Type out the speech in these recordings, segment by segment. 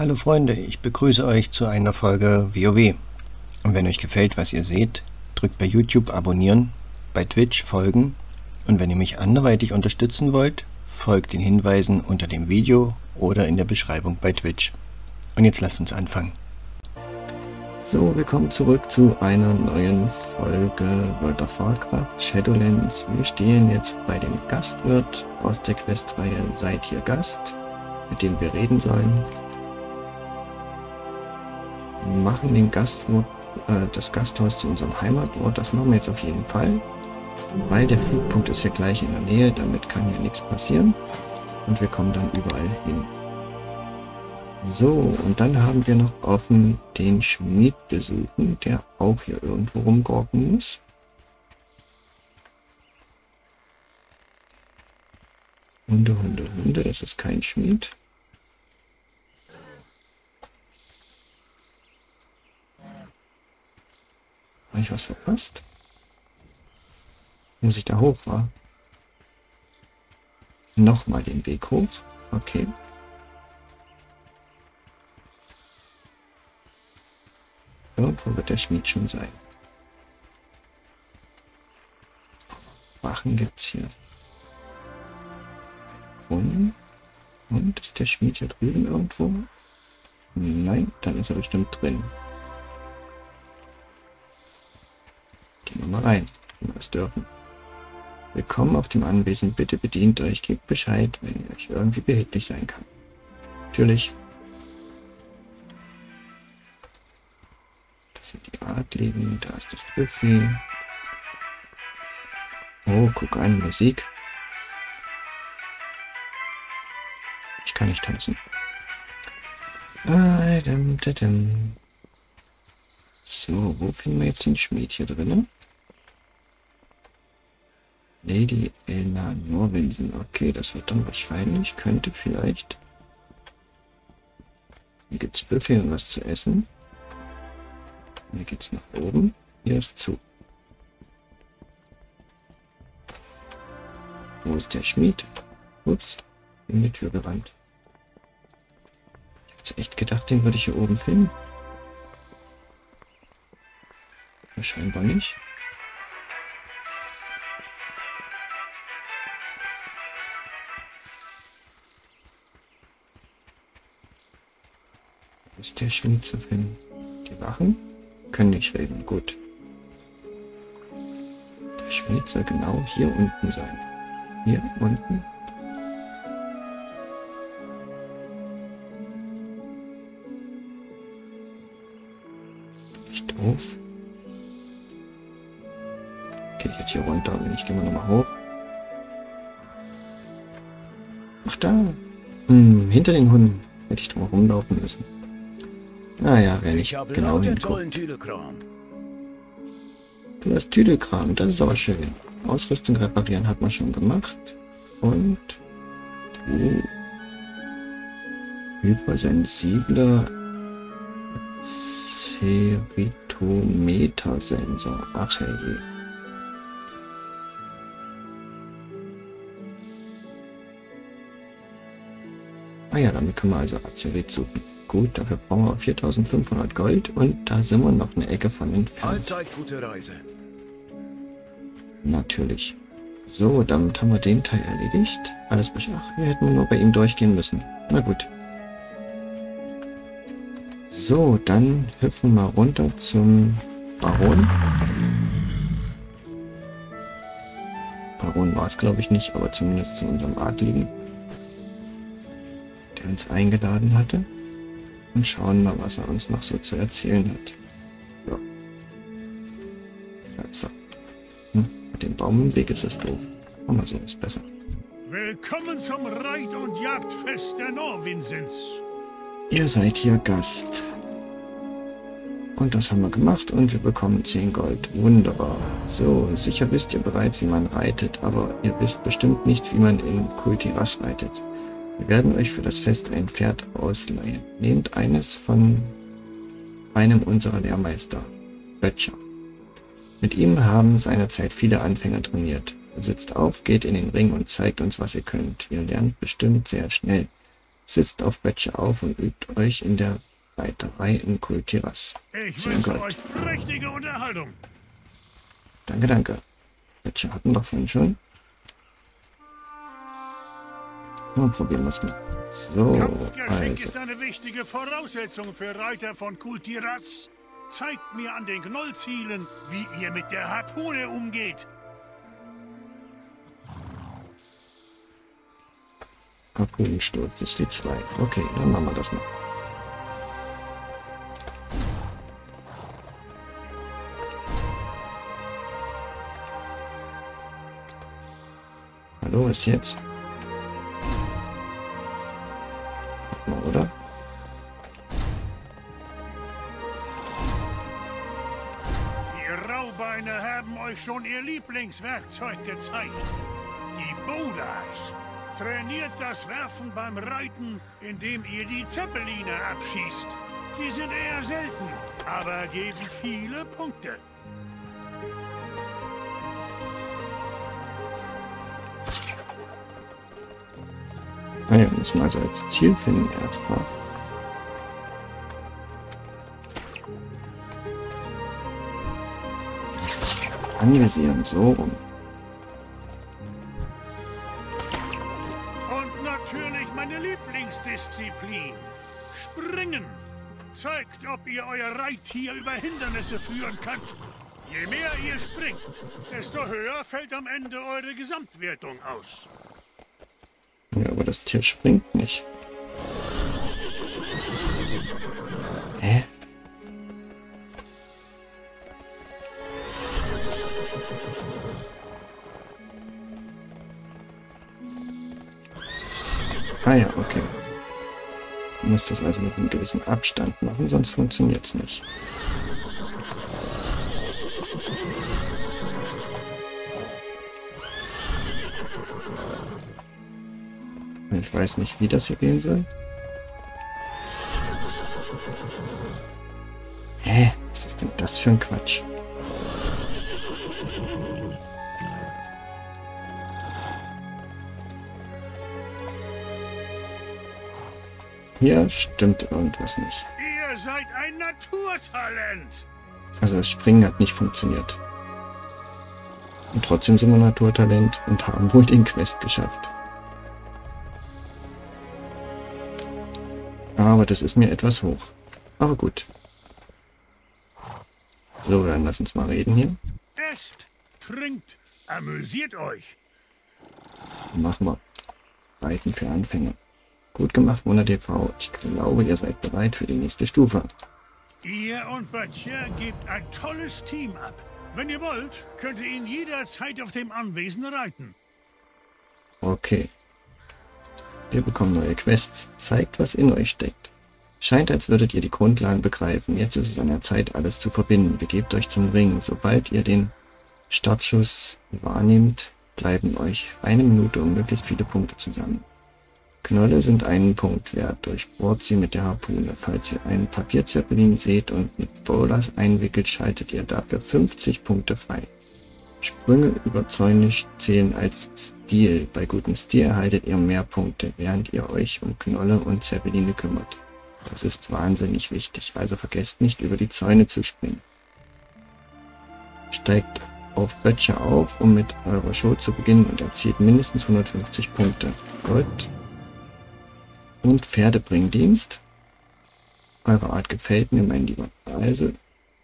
Hallo Freunde, ich begrüße euch zu einer Folge WoW. Und wenn euch gefällt, was ihr seht, drückt bei YouTube abonnieren, bei Twitch folgen und wenn ihr mich anderweitig unterstützen wollt, folgt den Hinweisen unter dem Video oder in der Beschreibung bei Twitch. Und jetzt lasst uns anfangen. So, willkommen zurück zu einer neuen Folge World of Warcraft Shadowlands. Wir stehen jetzt bei dem Gastwirt aus der Questreihe Seid hier Gast, mit dem wir reden sollen. Machen den Gastwirt, das Gasthaus zu unserem Heimatort. Das machen wir jetzt auf jeden Fall, weil der Flugpunkt ist ja gleich in der Nähe, damit kann ja nichts passieren und wir kommen dann überall hin. So, und dann haben wir noch offen den Schmied besuchen, der auch hier irgendwo rumgurken muss. Hunde, Hunde, Hunde, das ist kein Schmied. Habe ich was verpasst? Muss ich da hoch, wa? Nochmal den Weg hoch. Okay. Irgendwo wird der Schmied schon sein. Wachen gibt's hier. Und ist der Schmied hier drüben irgendwo? Nein, dann ist er bestimmt drin. Gehen wir mal rein, wenn wir es dürfen. Willkommen auf dem Anwesen, bitte bedient euch, gebt Bescheid, wenn ihr euch irgendwie behilflich sein kann. Natürlich. Das sind die Adligen, da ist das Buffet. Oh, guck an, Musik. Ich kann nicht tanzen. So, wo finden wir jetzt den Schmied hier drin? Lady Elna Norwinson. Okay, das wird dann wahrscheinlich. Könnte vielleicht. Hier gibt es Buffet und was zu essen. Hier geht es nach oben. Hier ist zu. Wo ist der Schmied? Ups, in die Tür gerannt. Ich hätte echt gedacht, den würde ich hier oben finden. Scheinbar nicht. Ist der Schmied zu finden? Die Wachen können nicht reden. Gut. Der Schmied soll genau hier unten sein. Hier unten. Nicht doof. Okay, jetzt hier runter und ich gehe mal nochmal hoch. Ach da! Hinter den Hunden hätte ich drum rumlaufen müssen. Naja, werde ich genau hingucken. Du hast Tüdelkram, das ist aber schön. Ausrüstung reparieren hat man schon gemacht. Und... Hypersensibler Azeritometer-Sensor. Ach herrje. Ah ja, damit können wir also Azerit suchen. Gut, dafür brauchen wir 4500 Gold und da sind wir noch eine Ecke von entfernt. Allzeit gute Reise. Natürlich. So, damit haben wir den Teil erledigt. Alles beschafft. Wir hätten nur bei ihm durchgehen müssen. Na gut. So, dann hüpfen wir runter zum Baron. Baron war es, glaube ich, nicht, aber zumindest zu unserem Adligen, der uns eingeladen hatte, und schauen mal, was er uns noch so zu erzählen hat. Ja. Also. Mit dem Baum im Weg ist das doof. Aber so ist besser. Willkommen zum Reit- und Jagdfest der Norwinsens. Ihr seid hier Gast. Und das haben wir gemacht und wir bekommen 10 Gold. Wunderbar. So, sicher wisst ihr bereits, wie man reitet, aber ihr wisst bestimmt nicht, wie man in Kul Tiras reitet. Wir werden euch für das Fest ein Pferd ausleihen. Nehmt eines von einem unserer Lehrmeister, Böttcher. Mit ihm haben seinerzeit viele Anfänger trainiert. Sitzt auf, geht in den Ring und zeigt uns, was ihr könnt. Ihr lernt bestimmt sehr schnell. Sitzt auf Böttcher auf und übt euch in der Reiterei in Kul Tiras. Ich wünsche euch prächtige Unterhaltung. Danke, danke. Böttcher hatten doch vorhin schon. Und probieren wir es mal. So, Kampfgeschenk also ist eine wichtige Voraussetzung für Reiter von Kul Tiras. Zeigt mir an den Gnollzielen, wie ihr mit der Harpune umgeht. Harpunensturz ist die 2. Okay, dann machen wir das mal. Hallo, ist jetzt? Mal, oder? Die Raubeine haben euch schon ihr Lieblingswerkzeug gezeigt. Die Bodas. Trainiert das Werfen beim Reiten, indem ihr die Zeppeline abschießt. Die sind eher selten, aber geben viele Punkte. Naja, müssen wir also als Ziel finden erstmal. Anvisieren, so rum. Disziplin. Springen. Zeigt, ob ihr euer Reittier über Hindernisse führen könnt. Je mehr ihr springt, desto höher fällt am Ende eure Gesamtwertung aus. Ja, aber das Tier springt nicht. Hä? Ah ja, okay. Muss das also mit einem gewissen Abstand machen, sonst funktioniert es nicht. Ich weiß nicht, wie das hier gehen soll. Hä? Was ist denn das für ein Quatsch? Hier stimmt irgendwas nicht. Ihr seid ein Naturtalent! Also das Springen hat nicht funktioniert. Und trotzdem sind wir Naturtalent und haben wohl den Quest geschafft. Aber das ist mir etwas hoch. Aber gut. So, dann lass uns mal reden hier. Esst, trinkt, amüsiert euch. Machen wir. Reiten für Anfänger. Gut gemacht, MundaTV. Ich glaube, ihr seid bereit für die nächste Stufe. Ihr und Böttcher gebt ein tolles Team ab. Wenn ihr wollt, könnt ihr ihn jederzeit auf dem Anwesen reiten. Okay. Wir bekommen neue Quests. Zeigt, was in euch steckt. Scheint, als würdet ihr die Grundlagen begreifen. Jetzt ist es an der Zeit, alles zu verbinden. Begebt euch zum Ring. Sobald ihr den Startschuss wahrnehmt, bleiben euch eine Minute um möglichst viele Punkte zusammen. Knolle sind einen Punkt wert, durchbohrt sie mit der Harpune. Falls ihr einen Papierzeppelin seht und mit Boulders einwickelt, schaltet ihr dafür 50 Punkte frei. Sprünge über Zäune zählen als Stil. Bei gutem Stil erhaltet ihr mehr Punkte, während ihr euch um Knolle und Zeppeline kümmert. Das ist wahnsinnig wichtig, also vergesst nicht, über die Zäune zu springen. Steigt auf Böttcher auf, um mit eurer Show zu beginnen und erzielt mindestens 150 Punkte. Gold. Und Pferdebringdienst. Eure Art gefällt mir, mein Lieber. Also,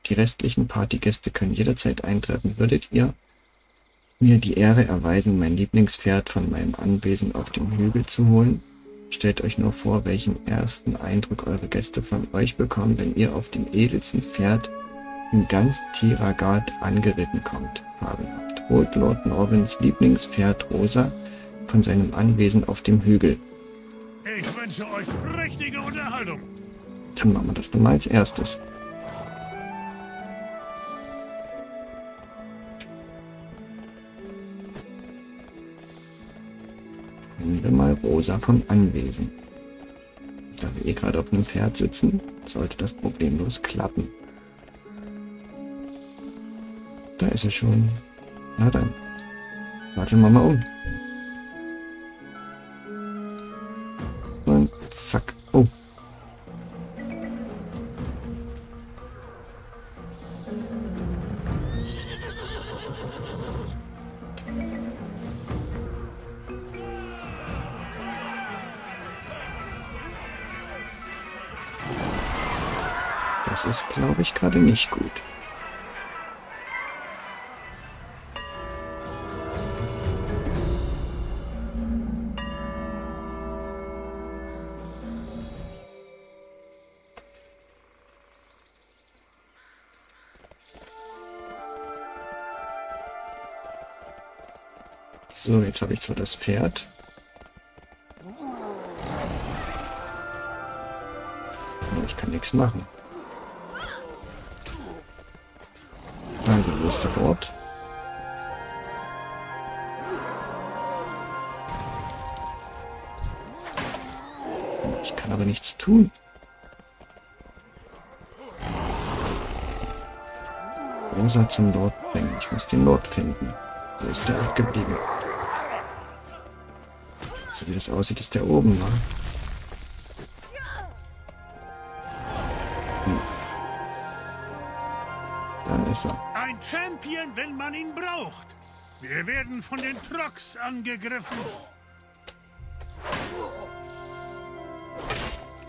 die restlichen Partygäste können jederzeit eintreffen. Würdet ihr mir die Ehre erweisen, mein Lieblingspferd von meinem Anwesen auf dem Hügel zu holen? Stellt euch nur vor, welchen ersten Eindruck eure Gäste von euch bekommen, wenn ihr auf dem edelsten Pferd im ganz Tiragard angeritten kommt. Fabelhaft. Holt Lord Norvins Lieblingspferd Rosa von seinem Anwesen auf dem Hügel. Ich wünsche euch prächtige Unterhaltung. Dann machen wir das doch mal als erstes. Nehmen wir mal Rosa vom Anwesen. Da wir eh gerade auf einem Pferd sitzen, sollte das problemlos klappen. Da ist er schon. Na dann. Warten wir mal um. Das ist, glaube ich, gerade nicht gut. So, jetzt habe ich zwar das Pferd. Aber ich kann nichts machen. Also, wo ist der Ort? Ich kann aber nichts tun. Rosa zum Lord bringen. Ich muss den Lord finden. Wo ist der abgeblieben? So wie das aussieht, ist der oben, ne? Hm. Da ist er. Ein Champion, wenn man ihn braucht. Wir werden von den Troggs angegriffen.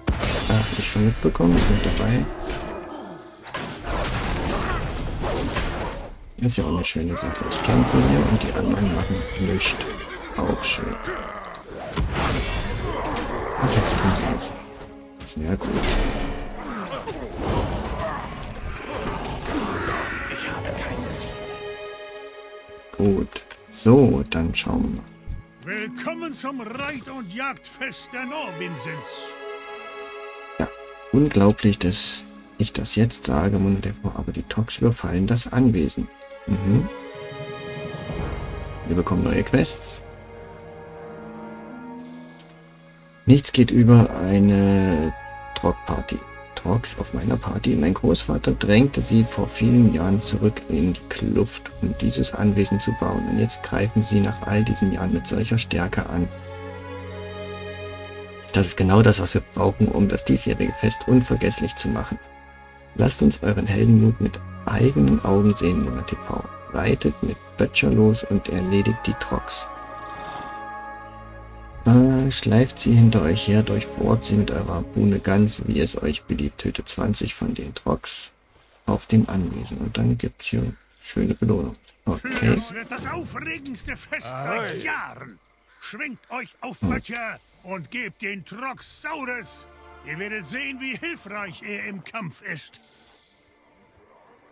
Ach, hab ich schon mitbekommen, wir sind dabei. Das ist ja auch eine schöne Sache. Ich kämpfe hier und die anderen machen nichts. Auch schön. Ach, jetzt kommt eins. Sehr gut. Ich habe keine Sicht. Gut. So, dann schauen wir mal. Willkommen zum Reit- und Jagdfest der Norwinsens. Ja, unglaublich, dass ich das jetzt sage, MundaTV, aber die Troggs überfallen das Anwesen. Mhm. Wir bekommen neue Quests. Nichts geht über eine Troggparty. Troggs auf meiner Party. Mein Großvater drängte sie vor vielen Jahren zurück in die Kluft, um dieses Anwesen zu bauen. Und jetzt greifen sie nach all diesen Jahren mit solcher Stärke an. Das ist genau das, was wir brauchen, um das diesjährige Fest unvergesslich zu machen. Lasst uns euren Heldenmut mit eigenen Augen sehen, MundaTV. Reitet mit Böttcher los und erledigt die Troggs. Schleift sie hinter euch her, durchbohrt sie mit eurer Harpune ganz, wie es euch beliebt. Tötet 20 von den Troggs auf dem Anwesen. Und dann gibt es hier eine schöne Belohnung. Okay. Das wird das aufregendste Fest seit Jahren. Schwingt euch auf, Böttcher, und gebt den Troggs Saures. Ihr werdet sehen, wie hilfreich er im Kampf ist.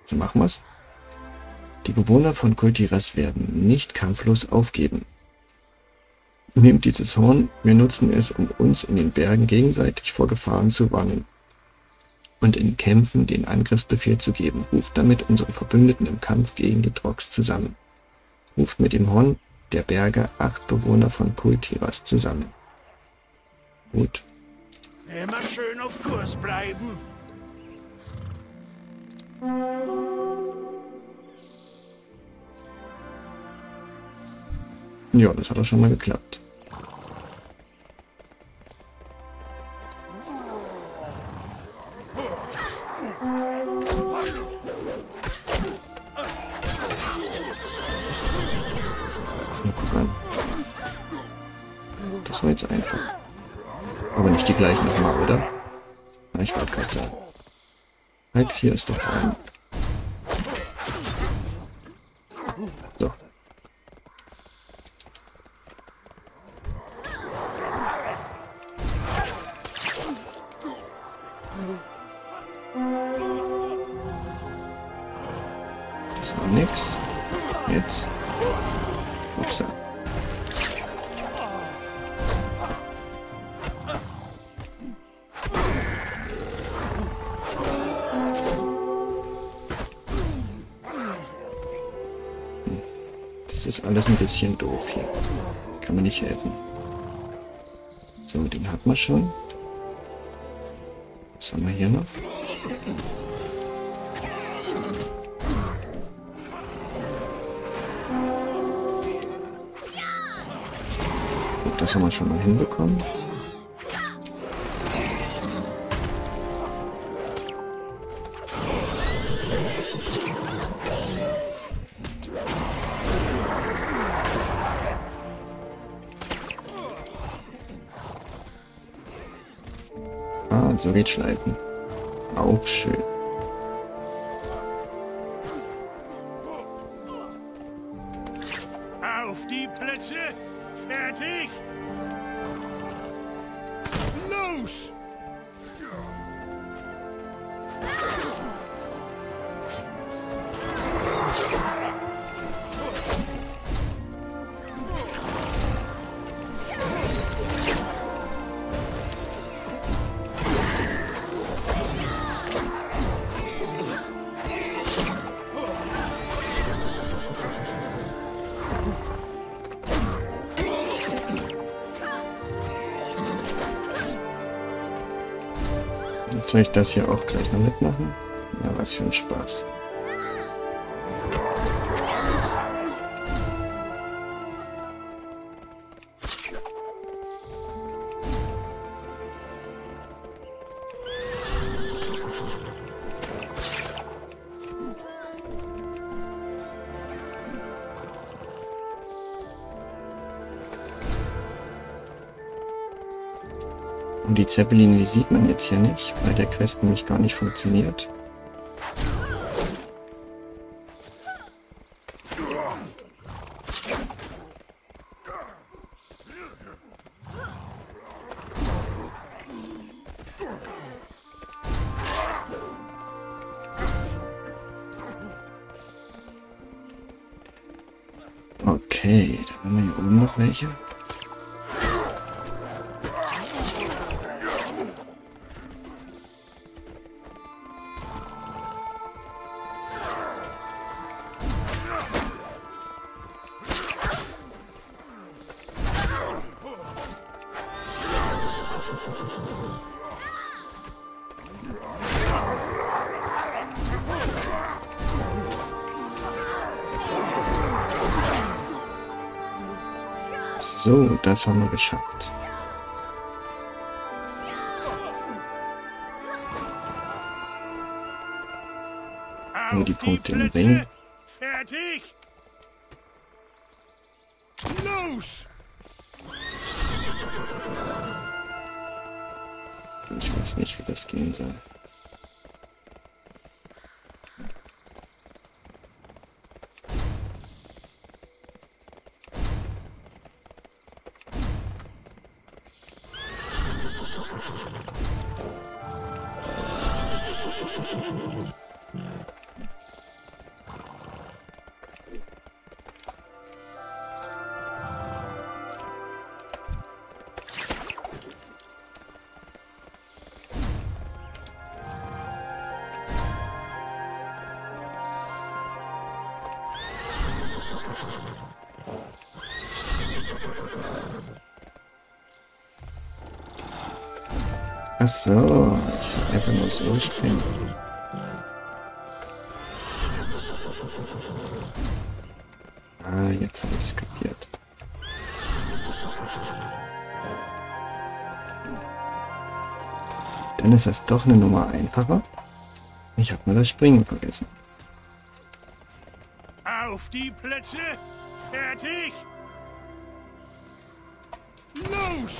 So machen wir's. Die Bewohner von Kul Tiras werden nicht kampflos aufgeben. Nehmt dieses Horn, wir nutzen es, um uns in den Bergen gegenseitig vor Gefahren zu warnen und in Kämpfen den Angriffsbefehl zu geben. Ruft damit unsere Verbündeten im Kampf gegen die Troggs zusammen. Ruft mit dem Horn der Berge 8 Bewohner von Kul Tiras zusammen. Gut. Immer schön auf Kurs bleiben. Ja, das hat auch schon mal geklappt. Das war jetzt einfach. Aber nicht die gleichen nochmal, oder? Na, ich wollte gerade sagen. Halt, hier ist doch ein. So. Das war nix. Jetzt. Upsa. Das ist alles ein bisschen doof hier. Kann man nicht helfen. So, den hat man schon. Was haben wir hier noch? Gut, das haben wir schon mal hinbekommen. Azerit schleifen. Auch schön. Jetzt soll ich das hier auch gleich noch mitmachen? Ja, was für ein Spaß. Und die Zeppeline, die sieht man jetzt hier nicht, weil der Quest nämlich gar nicht funktioniert. Okay, dann haben wir hier oben noch welche. So, das haben wir geschafft. Nur die Punkte im Ring. Fertig. Los! Ich weiß nicht, wie das gehen soll. Achso, ich soll einfach nur so springen. Ah, jetzt habe ich es kapiert. Dann ist das doch eine Nummer einfacher. Ich habe nur das Springen vergessen. Auf die Plätze, fertig! Los!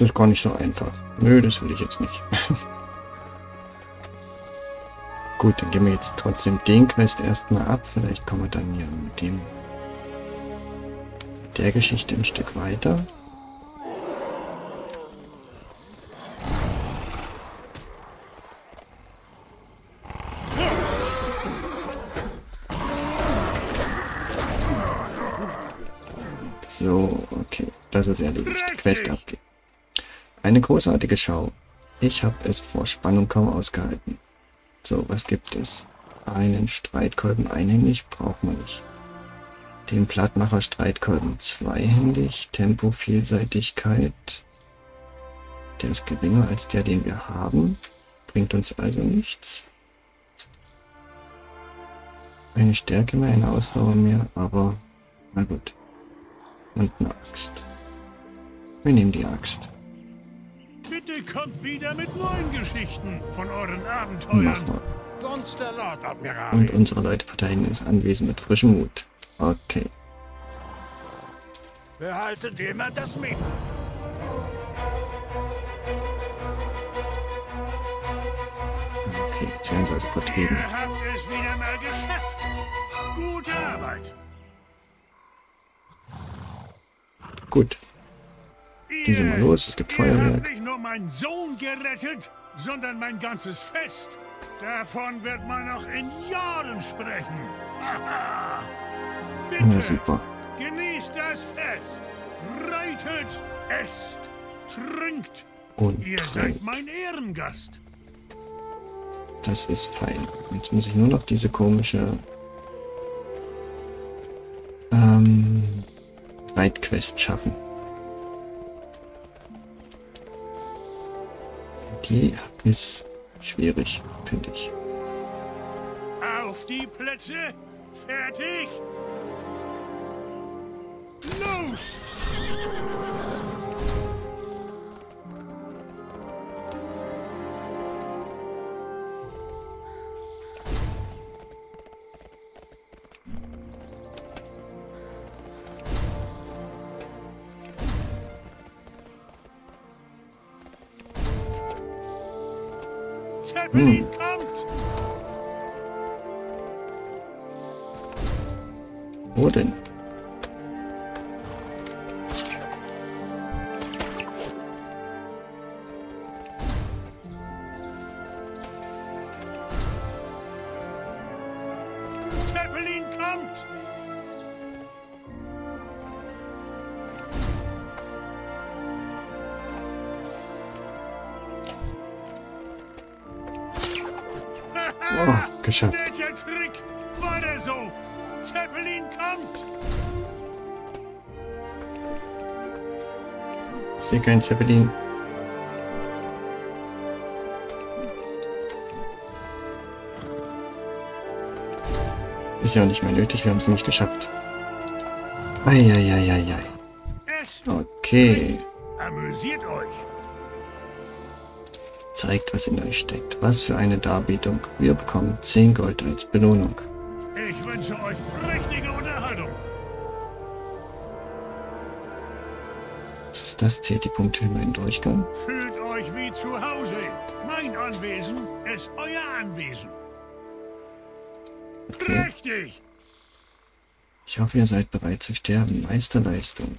Das ist gar nicht so einfach. Nö, das will ich jetzt nicht. Gut, dann gehen wir jetzt trotzdem den Quest erstmal ab. Vielleicht kommen wir dann hier mit dem der Geschichte ein Stück weiter. So, okay. Das ist erledigt. Quest abgeben. Eine großartige Schau. Ich habe es vor Spannung kaum ausgehalten. So, was gibt es? Einen Streitkolben einhändig braucht man nicht. Den Plattmacher Streitkolben zweihändig. Tempo, Vielseitigkeit. Der ist geringer als der, den wir haben. Bringt uns also nichts. Eine Stärke mehr, eine Ausdauer mehr, aber na gut. Und eine Axt. Wir nehmen die Axt. Bitte kommt wieder mit neuen Geschichten von euren Abenteuern. Und unsere Leute verteidigen das Anwesen mit frischem Mut. Okay. Behaltet immer das mit. Okay, Sensor ist vertrieben. Ihr habt es wieder mal geschafft. Gute Arbeit. Gut. Gehen wir mal los, es gibt Feuerwerk. Ich habe nicht nur meinen Sohn gerettet, sondern mein ganzes Fest. Davon wird man noch in Jahren sprechen. Bitte, ja, super. Genießt das Fest. Reitet, esst, trinkt. Und ihr seid mein Ehrengast. Das ist fein. Jetzt muss ich nur noch diese komische Reitquest schaffen. Die ist schwierig, finde ich. Auf die Plätze! Fertig! Los! Wo denn? Zeppelin kommt! Oh, geschafft. Netter Trick! Weiter so! Zeppelin kommt! Ich sehe keinen Zeppelin. Ist ja auch nicht mehr nötig, wir haben es nicht geschafft. Eieieiei. Okay. Amüsiert euch. Zeigt, was in euch steckt. Was für eine Darbietung. Wir bekommen 10 Gold als Belohnung. Ich wünsche euch richtige Unterhaltung. Was ist das? Zählt die Punkte in meinen Durchgang? Fühlt euch wie zu Hause. Mein Anwesen ist euer Anwesen. Okay. Richtig! Ich hoffe, ihr seid bereit zu sterben. Meisterleistung.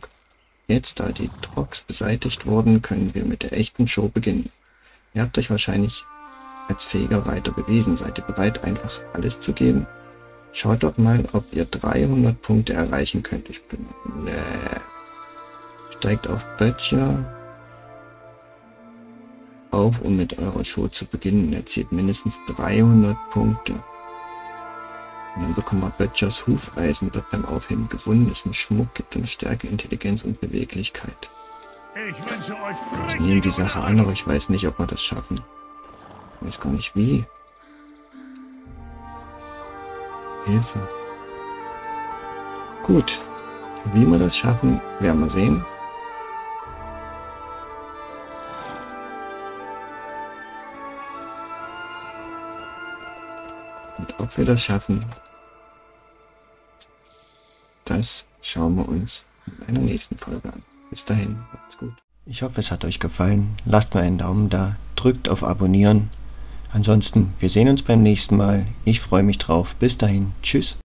Jetzt, da die Troggs beseitigt wurden, können wir mit der echten Show beginnen. Ihr habt euch wahrscheinlich als fähiger Reiter bewiesen. Seid ihr bereit, einfach alles zu geben? Schaut doch mal, ob ihr 300 Punkte erreichen könnt. Ich bin... Nee. Steigt auf Böttcher auf, um mit eurer Show zu beginnen. Erzielt mindestens 300 Punkte. Und dann bekommen wir Badgers Hufeisen, wird beim Aufheben gefunden, ist ein Schmuck, gibt uns Stärke, Intelligenz und Beweglichkeit. Ich nehme die Sache an, aber ich weiß nicht, ob wir das schaffen. Ich weiß gar nicht wie. Hilfe. Gut. Wie wir das schaffen, werden wir sehen. Und ob wir das schaffen, das schauen wir uns in einer nächsten Folge an. Bis dahin, macht's gut. Ich hoffe, es hat euch gefallen. Lasst mir einen Daumen da, drückt auf Abonnieren. Ansonsten, wir sehen uns beim nächsten Mal. Ich freue mich drauf. Bis dahin, tschüss.